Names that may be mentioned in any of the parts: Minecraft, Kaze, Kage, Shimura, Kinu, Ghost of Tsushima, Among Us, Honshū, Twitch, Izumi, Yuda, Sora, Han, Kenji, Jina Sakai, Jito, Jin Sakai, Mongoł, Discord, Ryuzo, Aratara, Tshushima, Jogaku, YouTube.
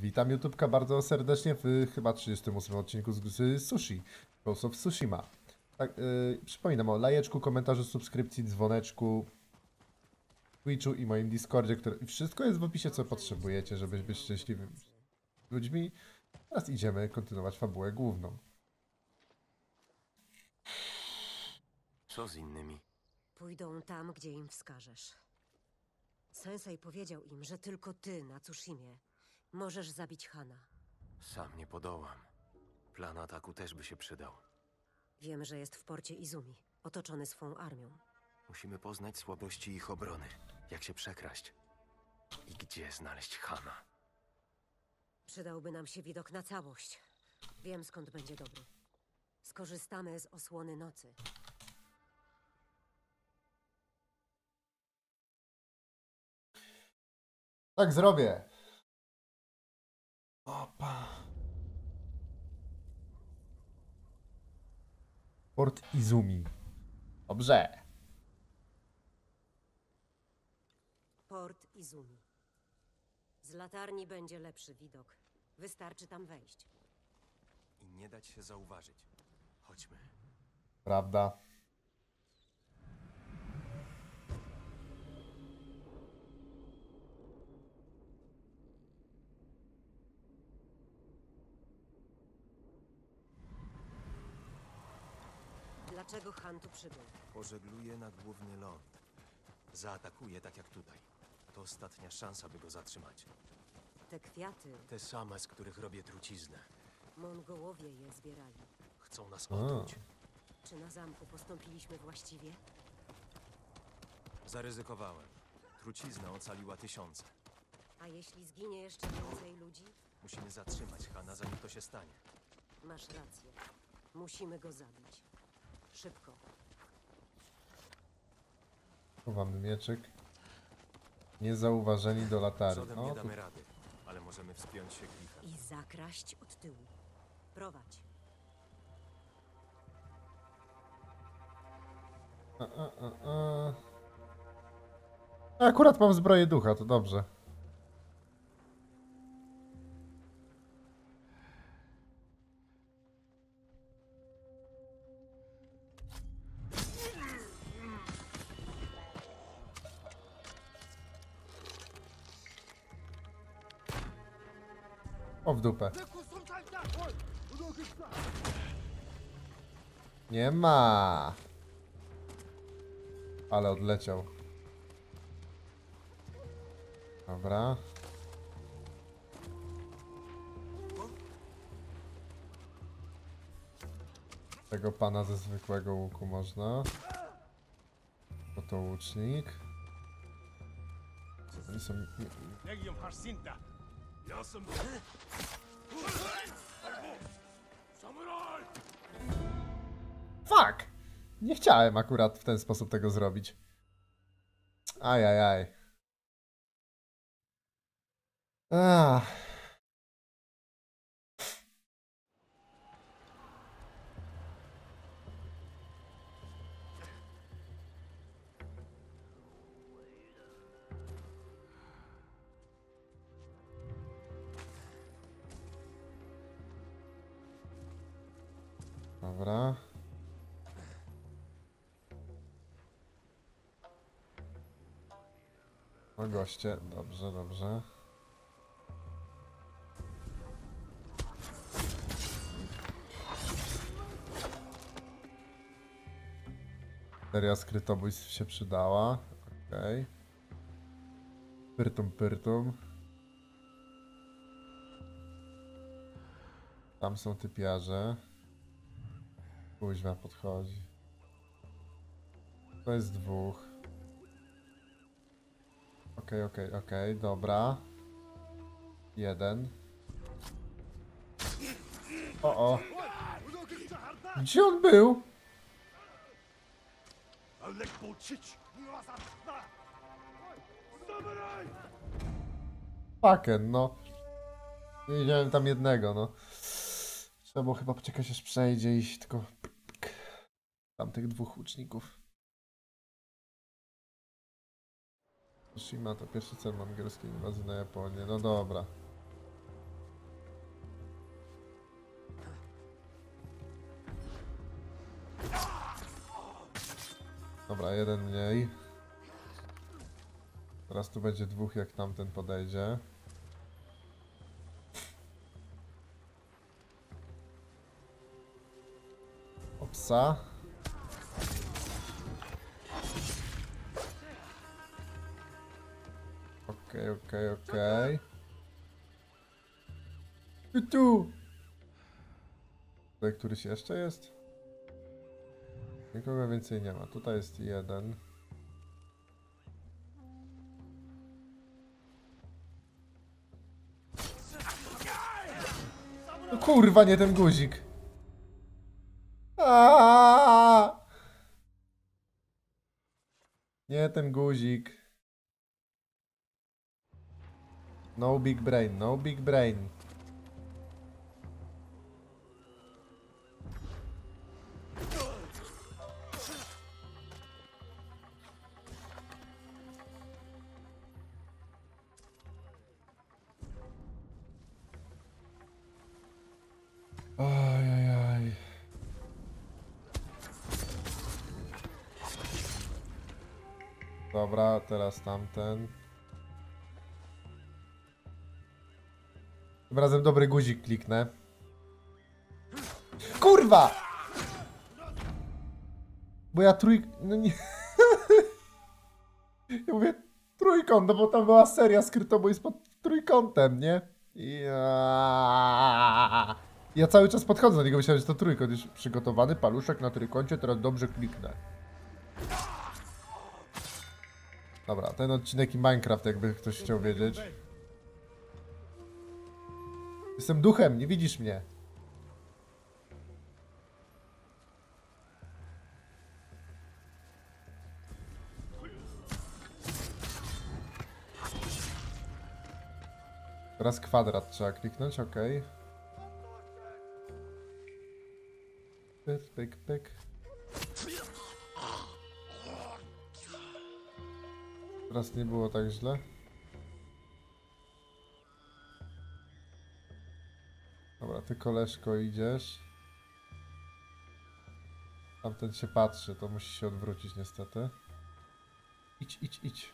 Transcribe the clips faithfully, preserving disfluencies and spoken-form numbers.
Witam YouTube'ka bardzo serdecznie w chyba trzydziestym ósmym odcinku z Sushi, Ghost of Tsushima. Tak, yy, przypominam o lajeczku, komentarzu, subskrypcji, dzwoneczku, Twitchu i moim Discordzie, które... Wszystko jest w opisie, co potrzebujecie, żeby być szczęśliwymi ludźmi. Teraz idziemy kontynuować fabułę główną. Co z innymi? Pójdą tam, gdzie im wskażesz. Sensei powiedział im, że tylko ty na Tsushimie możesz zabić Hana. Sam nie podołam. Plan ataku też by się przydał. Wiem, że jest w porcie Izumi, otoczony swą armią. Musimy poznać słabości ich obrony, jak się przekraść i gdzie znaleźć Hana. Przydałby nam się widok na całość. Wiem, skąd będzie dobry. Skorzystamy z osłony nocy. Tak zrobię. Opa. Port Izumi. Dobrze. Port Izumi. Z latarni będzie lepszy widok. Wystarczy tam wejść. I nie dać się zauważyć. Chodźmy. Prawda. Dlaczego Han tu przybył? Pożegluje nadgłówny ląd. Zaatakuje tak jak tutaj. To ostatnia szansa, by go zatrzymać. Te kwiaty... Te same, z których robię truciznę. Mongołowie je zbierali. Chcą nas otruć. Czy na zamku postąpiliśmy właściwie? Zaryzykowałem. Trucizna ocaliła tysiące. A jeśli zginie jeszcze więcej ludzi? Musimy zatrzymać Hana, zanim to się stanie. Masz rację. Musimy go zabić. Szybko. Chowamy mieczek. Niezauważeni do latarni. O, nie damy rady, ale możemy wspiąć się klichem. I zakraść od tyłu. Prowadź. A, a, a, a. Akurat mam zbroję ducha, to dobrze. W dupę. Nie ma. Ale odleciał. Dobra. Tego pana ze zwykłego łuku można. Bo to łucznik. Oni są... Fuck! Nie chciałem akurat w ten sposób tego zrobić. Ajajaj. Ah. Dobra. O goście, dobrze, dobrze. Seria skrytobójstw się przydała. Okej. Okay. Pyrtum, pyrtum. Tam są typiarze. Kuźwa podchodzi. To jest dwóch. Okej, okej, okej, dobra. Jeden. O, o. Gdzie on był? Fucken, no. Nie widziałem tam jednego, no. Trzeba było chyba poczekać, aż przejdzie i tylko... Tamtych dwóch łuczników. Tsushima to pierwszy cel mongolskiej inwazji na Japonię. No dobra. Dobra, jeden mniej. Teraz tu będzie dwóch, jak tamten podejdzie. Opsa. Okej, okej, okej. I tu! Tutaj któryś jeszcze jest? Nikogo więcej nie ma. Tutaj jest jeden. No kurwa, nie ten guzik. Aaaa! Nie ten guzik. No big brain, no big brain. Dobra, teraz tamten. Tym razem dobry guzik kliknę. Kurwa! Bo ja trój... No nie... Ja mówię trójkąt, no bo tam była seria skrytobój pod trójkątem, nie? Ja... ja cały czas podchodzę do niego, myślałem, że to trójkąt. Już przygotowany paluszek na trójkącie, teraz dobrze kliknę. Dobra, ten odcinek i Minecraft, jakby ktoś chciał wiedzieć. Jestem duchem, nie widzisz mnie. Teraz kwadrat trzeba kliknąć, ok. Pyk, pyk, pyk. Teraz nie było tak źle. Dobra, ty koleżko idziesz. Tamten się patrzy, to musi się odwrócić niestety. Idź, idź, idź.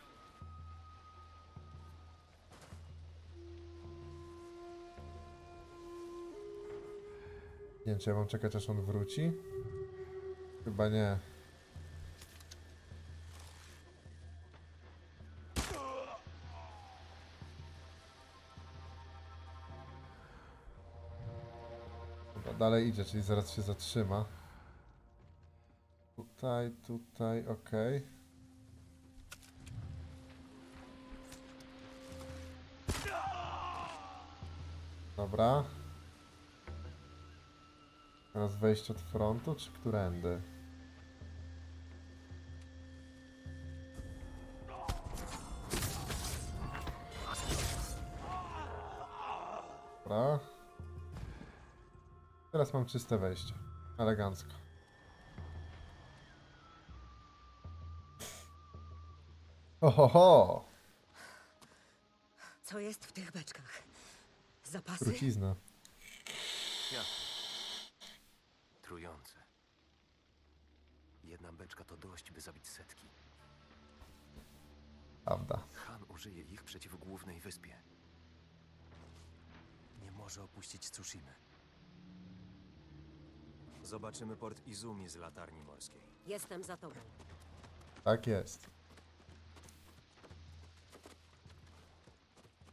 Nie wiem, czy ja mam czekać, aż on wróci? Chyba nie. Dalej idzie, czyli zaraz się zatrzyma. Tutaj, tutaj, ok. Dobra. Teraz wejść od frontu, czy którędy? Dobra. Teraz mam czyste wejście. Elegancko. Ohoho! Co jest w tych beczkach? Zapasy? Trucizna. Ja. Trujące. Jedna beczka to dość, by zabić setki. Prawda. Han użyje ich przeciw głównej wyspie. Nie może opuścić Tsushimy. Zobaczymy port Izumi z latarni morskiej. Jestem za tobą. Tak jest.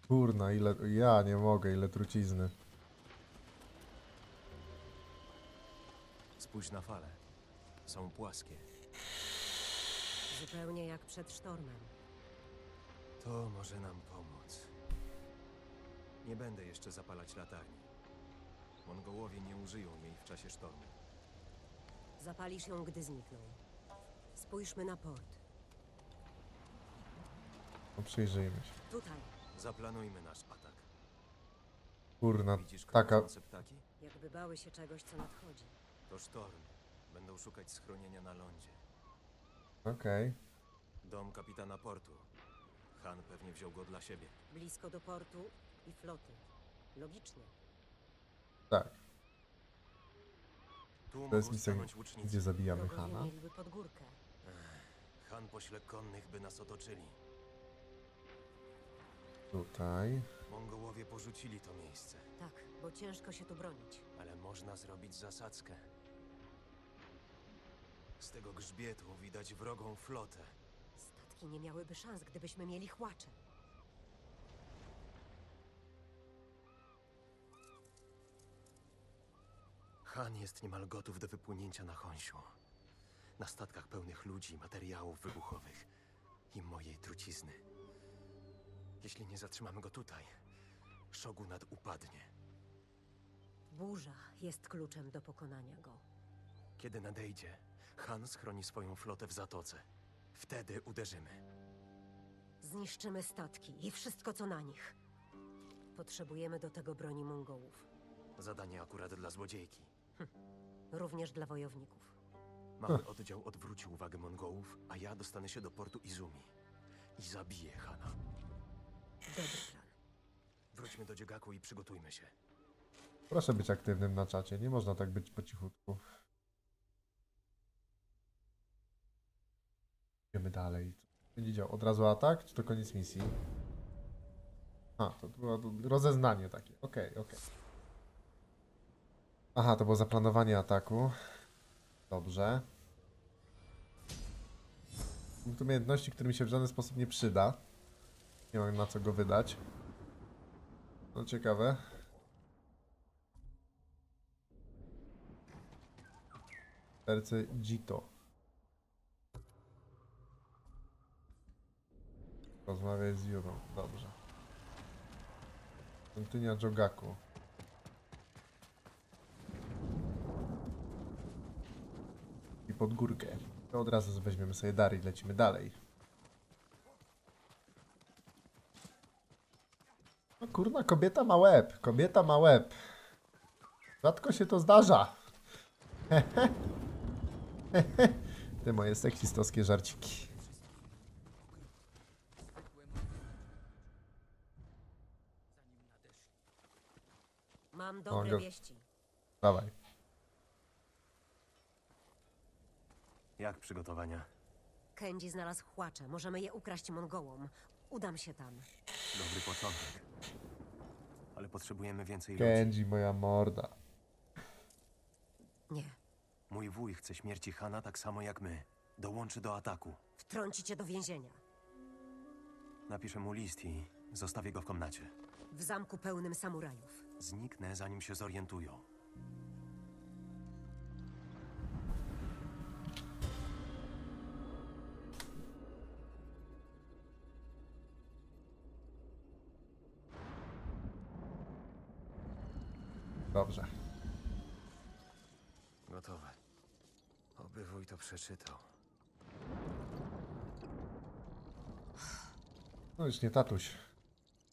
Kurna, ile... Ja nie mogę, ile trucizny. Spójrz na fale. Są płaskie. Zupełnie jak przed sztormem. To może nam pomóc. Nie będę jeszcze zapalać latarni. Mongołowie nie użyją jej w czasie sztormu. Zapalisz ją, gdy znikną. Spójrzmy na port. No przyjrzyjmy się. Tutaj. Zaplanujmy nasz atak. Kurna, widzisz, taka... ptaki? Jakby bały się czegoś, co nadchodzi. To sztorm. Będą szukać schronienia na lądzie. Okej. Okay. Dom kapitana portu. Han pewnie wziął go dla siebie. Blisko do portu i floty. Logicznie. Tak. To jest misja, gdzie zabijamy Hana. Han pośle konnych, by nas otoczyli. Tutaj. Mongołowie porzucili to miejsce. Tak, bo ciężko się tu bronić. Ale można zrobić zasadzkę. Z tego grzbietu widać wrogą flotę. Statki nie miałyby szans, gdybyśmy mieli chłacze. Han jest niemal gotów do wypłynięcia na Honshū. Na statkach pełnych ludzi, materiałów wybuchowych i mojej trucizny. Jeśli nie zatrzymamy go tutaj, szogunat upadnie. Burza jest kluczem do pokonania go. Kiedy nadejdzie, Han schroni swoją flotę w zatoce. Wtedy uderzymy. Zniszczymy statki i wszystko, co na nich. Potrzebujemy do tego broni Mongołów. Zadanie akurat dla złodziejki. Hm. Również dla wojowników. Mały oddział odwróci uwagę Mongołów, a ja dostanę się do portu Izumi. I zabiję Hana. Dobry plan. Wróćmy do Jogaku i przygotujmy się. Proszę być aktywnym na czacie, nie można tak być po cichutku. Idziemy dalej. Będzie działał od razu atak, czy to koniec misji? A, to było rozeznanie takie. Okej, okej. okej. Aha, to było zaplanowanie ataku. Dobrze. Punkt umiejętności, który mi się w żaden sposób nie przyda. Nie mam na co go wydać. No ciekawe. Serce Jito. Rozmawiaj z Yudą. Dobrze. Świątynia Jogaku. I pod górkę. To od razu weźmiemy sobie dar i lecimy dalej. No kurna, kobieta ma łeb. Kobieta ma łeb. Rzadko się to zdarza. Te moje seksistowskie żarciki. Mam dobre o, wieści. Dawaj. Jak przygotowania? Kenji znalazł chłacze. Możemy je ukraść Mongołom. Udam się tam. Dobry początek. Ale potrzebujemy więcej ludzi. Kenji, moja morda. Nie. Mój wuj chce śmierci Hana tak samo jak my. Dołączy do ataku. Wtrąci cię do więzienia. Napiszę mu list i zostawię go w komnacie. W zamku pełnym samurajów. Zniknę, zanim się zorientują. Dobrze. Gotowe. Oby wuj to przeczytał. No już nie tatuś.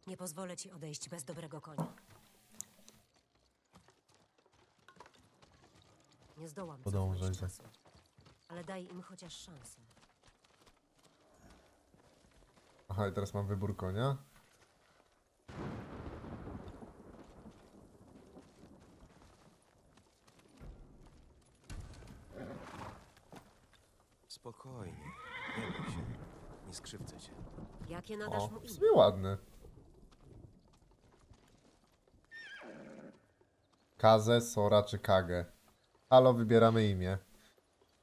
Nie pozwolę ci odejść bez dobrego konia. Nie zdołam podążać za sobą. Ale daj im chociaż szansę. Aha, i teraz mam wybór konia. Spokojnie, nie bój się, nie skrzywdzę cię. Jakie nadasz mu imię? O, w sumie ładny. Kaze, Sora czy Kage? Halo, wybieramy imię.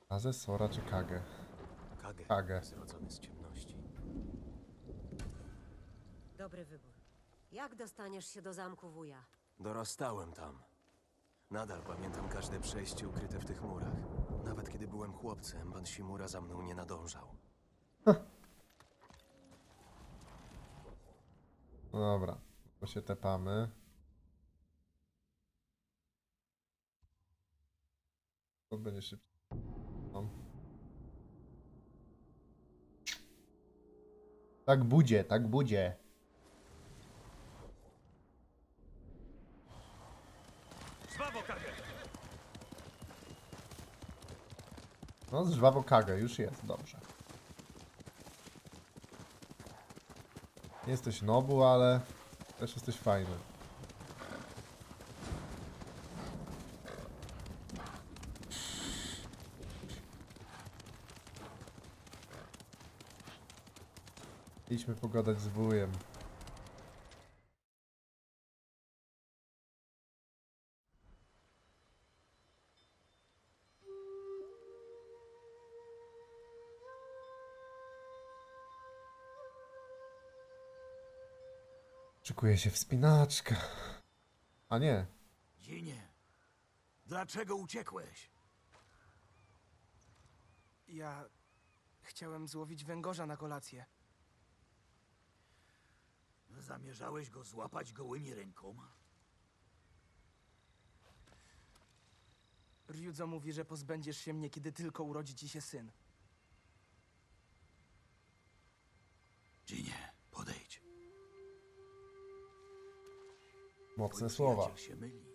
Kaze, Sora czy Kage? Kage, Kage. Zrodzony z ciemności. Dobry wybór. Jak dostaniesz się do zamku wuja? Dorastałem tam. Nadal pamiętam każde przejście ukryte w tych murach. Nawet kiedy byłem chłopcem, pan Shimura za mną nie nadążał. Huh. Dobra, to się tepamy. To będzie szybciej. Tak budzie, tak budzie. No, z żwawo Kage, już jest, dobrze. Nie jesteś nobu, ale też jesteś fajny. Idźmy pogadać z wujem. Szykuje się wspinaczka. A nie. Jinie, dlaczego uciekłeś? Ja chciałem złowić węgorza na kolację. Zamierzałeś go złapać gołymi rękoma? Ryuzo mówi, że pozbędziesz się mnie, kiedy tylko urodzi ci się syn. Jinie, podejdź. Mocne słowa. Się myli.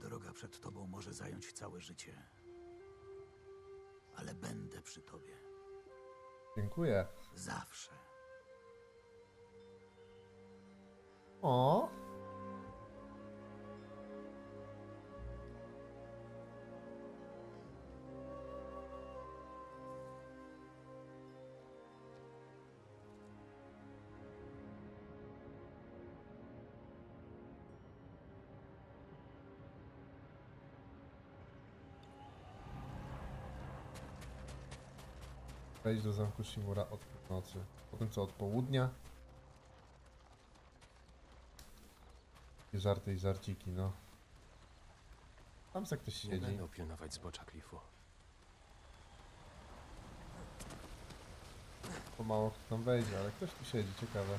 Droga przed tobą może zająć całe życie. Ale będę przy tobie. Dziękuję. Zawsze. O. Wejdź do zamku Shimura od północy. Potem co, od południa? I żarty i żarciki, no. Tam za ktoś siedzi. Nie będę opionować z bocza klifu. Pomało kto tam wejdzie, ale ktoś tu siedzi, ciekawe.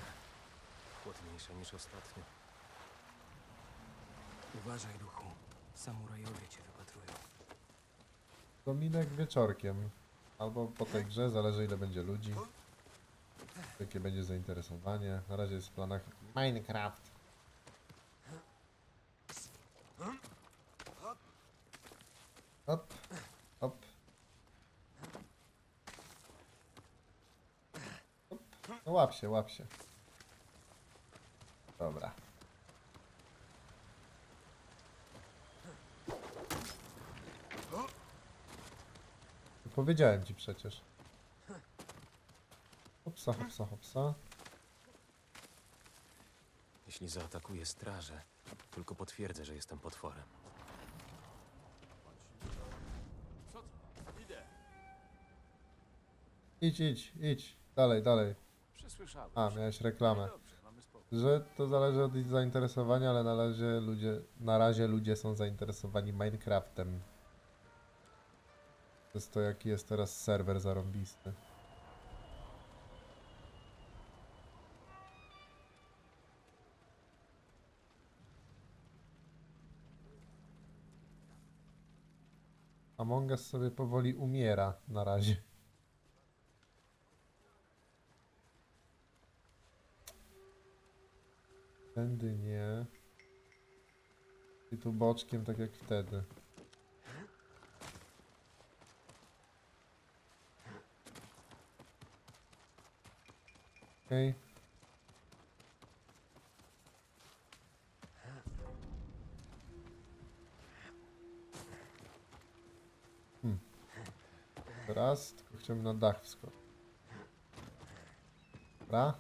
Chłodniejsze niż ostatnio. Uważaj, duchu. Samurajowie cię wypatrują. Dominek wieczorkiem. Albo po tej grze, zależy ile będzie ludzi, jakie będzie zainteresowanie. Na razie jest w planach Minecraft. Hop, hop. Hop. No łap się, łap się. Dobra. Powiedziałem ci przecież. Hopsa, hopsa, hopsa. Jeśli zaatakuję strażę, tylko potwierdzę, że jestem potworem. Co to? Idę. Idź, idź, idź. Dalej, dalej. A, miałeś reklamę. Że to zależy od ich zainteresowania, ale na razie ludzie, na razie ludzie są zainteresowani Minecraftem. To jest to, jaki jest teraz serwer zarąbisty. Among Us sobie powoli umiera na razie. Tędy nie. I tu boczkiem, tak jak wtedy. Okej. Hmm. Teraz tylko chciałbym na dach wskoczyć. Dobra.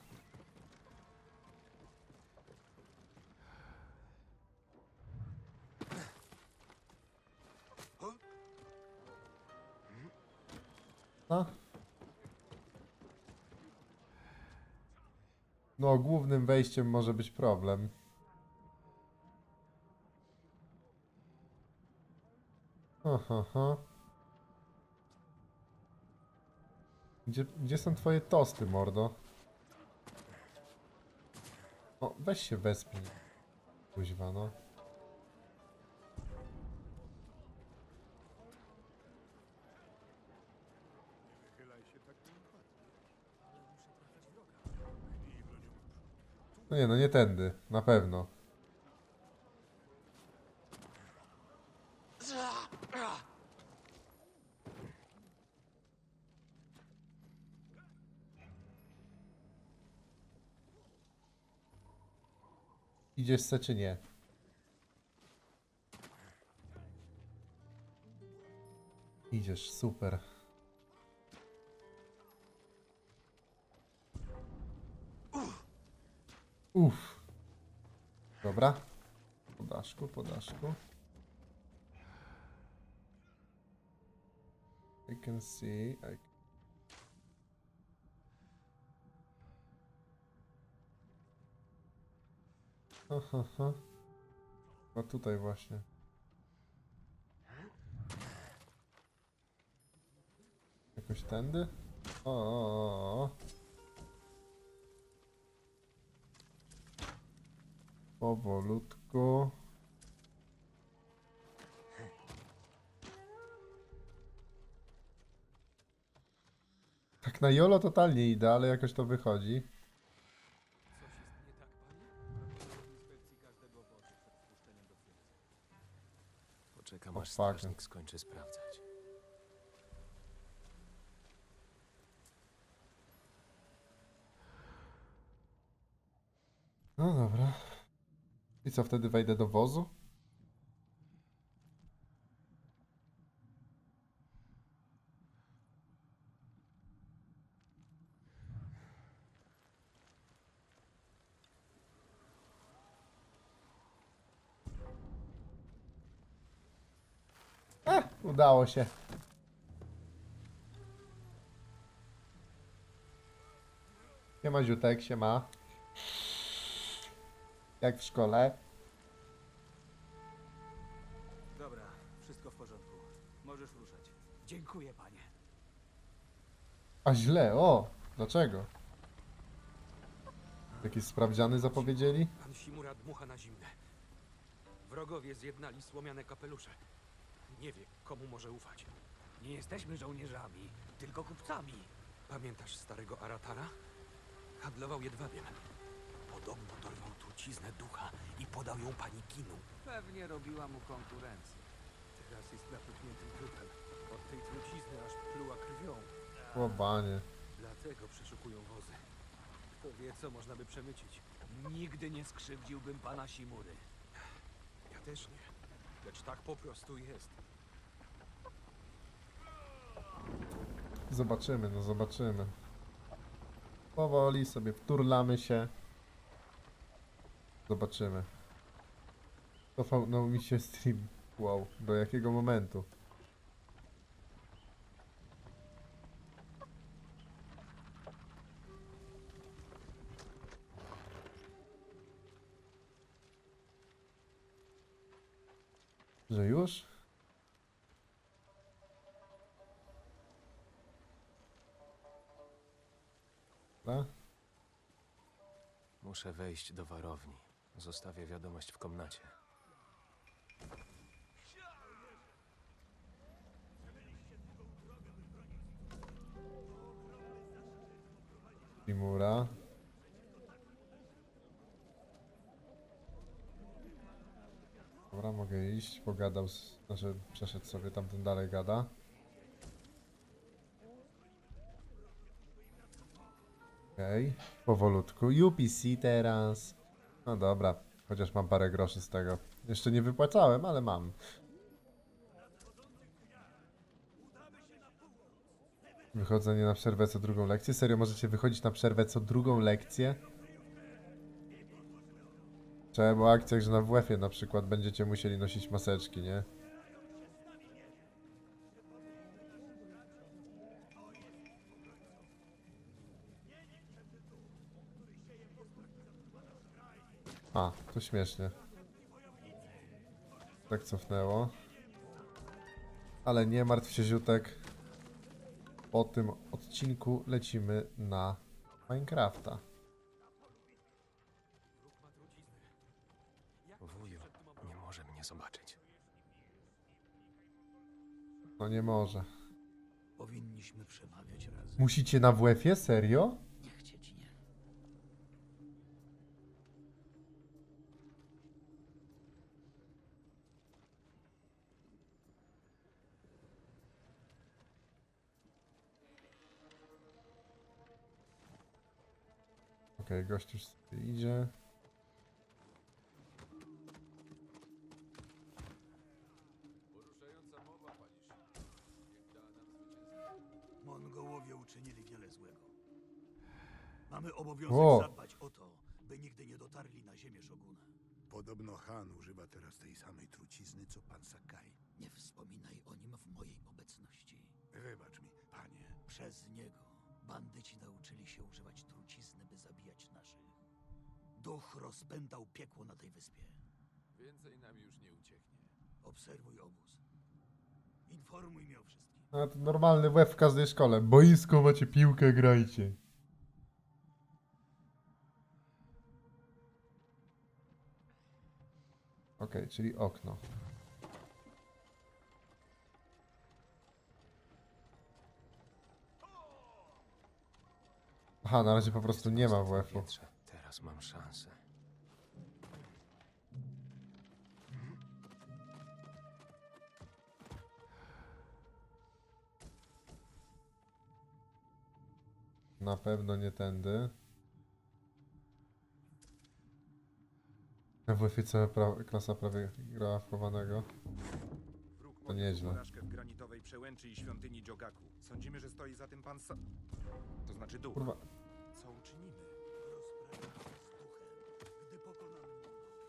A? No, głównym wejściem może być problem. Ho, ho, ho. Gdzie, gdzie są twoje tosty, mordo? O, weź się wespnij. Kuźwa, no. No nie, no nie tędy, na pewno. Idziesz se czy nie? Idziesz, super. Uff. Dobra. Po daszku, po daszku. I can see. I can... Ha, ha, ha. A tutaj właśnie. Jakoś tędy? O, o, o, o. Powolutku. Tak na jolo totalnie idę, ale jakoś to wychodzi. Poczekam, aż strażnik skończy sprawdzać. No dobra. I co, wtedy wejdę do wozu? A, udało się. Siema Ziutek, siema. Jak w szkole. Dobra, wszystko w porządku. Możesz ruszać. Dziękuję, panie. A źle, o! Dlaczego? Jakieś sprawdziany zapowiedzieli? Pan Shimura dmucha na zimne. Wrogowie zjednali słomiane kapelusze. Nie wie, komu może ufać. Nie jesteśmy żołnierzami, tylko kupcami. Pamiętasz starego Aratara? Handlował jedwabiem. Podobno dorwał truciznę ducha i podał ją pani Kinu. Pewnie robiła mu konkurencję. Teraz jest napuchniętym trupem. Od tej trucizny aż pluła krwią. Łobanie. Dlatego przeszukują wozy. Kto wie, co można by przemycić. Nigdy nie skrzywdziłbym pana Shimury. Ja też nie. Lecz tak po prostu jest. Zobaczymy, no zobaczymy. Powoli sobie wturlamy się. Zobaczymy. Cofnął mi się stream. Wow, do jakiego momentu? Że już? A? Muszę wejść do warowni. Zostawię wiadomość w komnacie. Shimura. Dobra, mogę iść. Pogadał, znaczy przeszedł sobie, tamten dalej gada. Okej, okay. Powolutku. U P C teraz. No dobra, chociaż mam parę groszy z tego. Jeszcze nie wypłacałem, ale mam. Wychodzenie na przerwę co drugą lekcję? Serio, możecie wychodzić na przerwę co drugą lekcję? Trzeba było o akcjach, że na W F-ie na przykład będziecie musieli nosić maseczki, nie? A, to śmiesznie. Tak cofnęło. Ale nie martw się, Ziutek. Po tym odcinku lecimy na Minecrafta. Wuju, nie może mnie zobaczyć. No nie może. Powinniśmy przemawiać razem. Musicie na W F-ie? Serio? Okej, okay, gość już sobie idzie. Poruszająca mowa, pani Shimura. Mongołowie uczynili wiele złego. Mamy obowiązek zadbać o to, by nigdy nie dotarli na ziemię Szoguna. Podobno Han używa teraz tej samej trucizny, co pan Sakai. Nie wspominaj o nim w mojej obecności. Wybacz mi, panie. Przez niego bandyci nauczyli się używać trucizny, by zabijać naszych. Duch rozpętał piekło na tej wyspie. Więcej nam już nie ucieknie. Obserwuj obóz. Informuj mnie o wszystkim. No to normalny łeb w każdej szkole. Boisko macie, piłkę grajcie. Okej, okay, czyli okno. Aha, na razie po prostu nie ma W F-u. Teraz mam szansę. Na pewno nie tędy. Na W F-ie cała pra klasa prawie grała w chowanego. To nieźle. W granitowej przełęczy i świątyni Jogaku. Sądzimy, że stoi za tym pan Sa... To znaczy duch. Kurwa. Co uczynimy? Rozprawiamy się z duchem, gdy pokonamy mordów.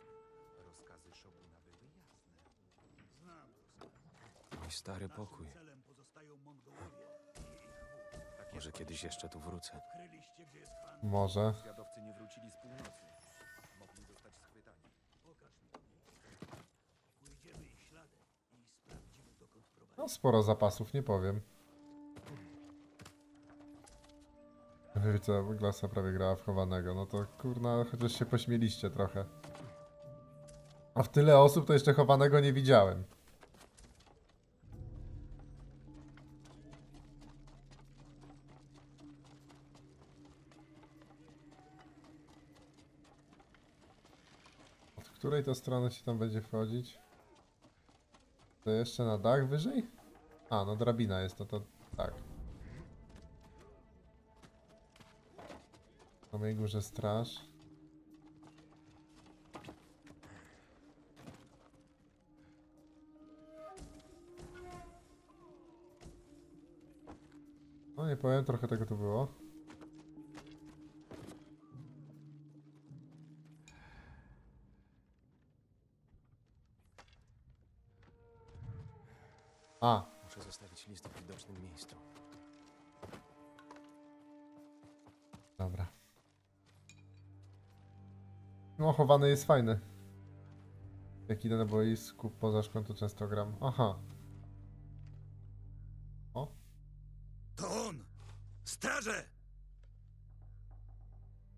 Rozkazy Shoguna były jasne. Znam rozkazy. Mój stary pokój. Naszym celem pozostają Mongołowie. Może kiedyś jeszcze tu wrócę. Odkryliście, gdzie jest Han. Może. Zwiadowcy nie wrócili z północy. Mogli zostać schwytani. Pokaż mi. Pójdziemy ich śladem i sprawdzimy, dokąd prowadzimy. No sporo zapasów, nie powiem. Wiecie, klasa prawie grała w chowanego. No to kurna, chociaż się pośmieliście trochę. A w tyle osób to jeszcze chowanego nie widziałem. Z której to strony się tam będzie wchodzić? To jeszcze na dach wyżej? A, no drabina jest, no to tak. Na mojej górze straż. No nie powiem, trochę tego tu było. A. Muszę zostawić list w widocznym miejscu. Dobra. No, chowany jest fajny. Jak idę na boisku poza szkołą, to często gram. Aha. O. To on! Straże!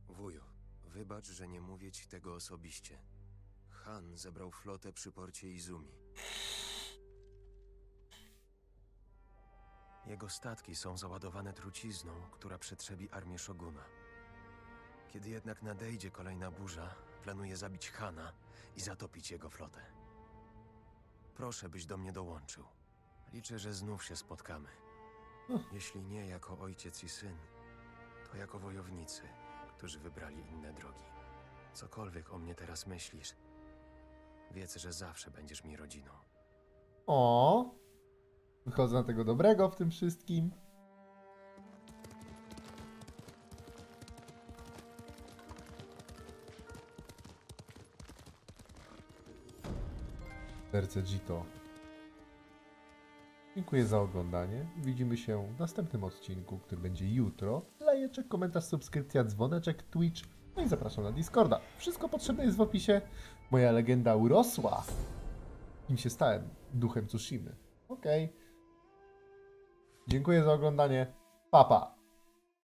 Wuju, wybacz, że nie mówię ci tego osobiście. Han zebrał flotę przy porcie Izumi. Jego statki są załadowane trucizną, która przetrzebi armię Szoguna. Kiedy jednak nadejdzie kolejna burza, planuje zabić Hana i zatopić jego flotę. Proszę, byś do mnie dołączył. Liczę, że znów się spotkamy. Jeśli nie jako ojciec i syn, to jako wojownicy, którzy wybrali inne drogi. Cokolwiek o mnie teraz myślisz, wiedz, że zawsze będziesz mi rodziną. O. Wychodzę na tego dobrego w tym wszystkim. Serce Jito. Dziękuję za oglądanie. Widzimy się w następnym odcinku, który będzie jutro. Lajeczek, komentarz, subskrypcja, dzwoneczek, Twitch. No i zapraszam na Discorda. Wszystko potrzebne jest w opisie. Moja legenda urosła. Kim się stałem? Duchem Tsushimy. Okej. Okay. Dziękuję za oglądanie. Pa, pa.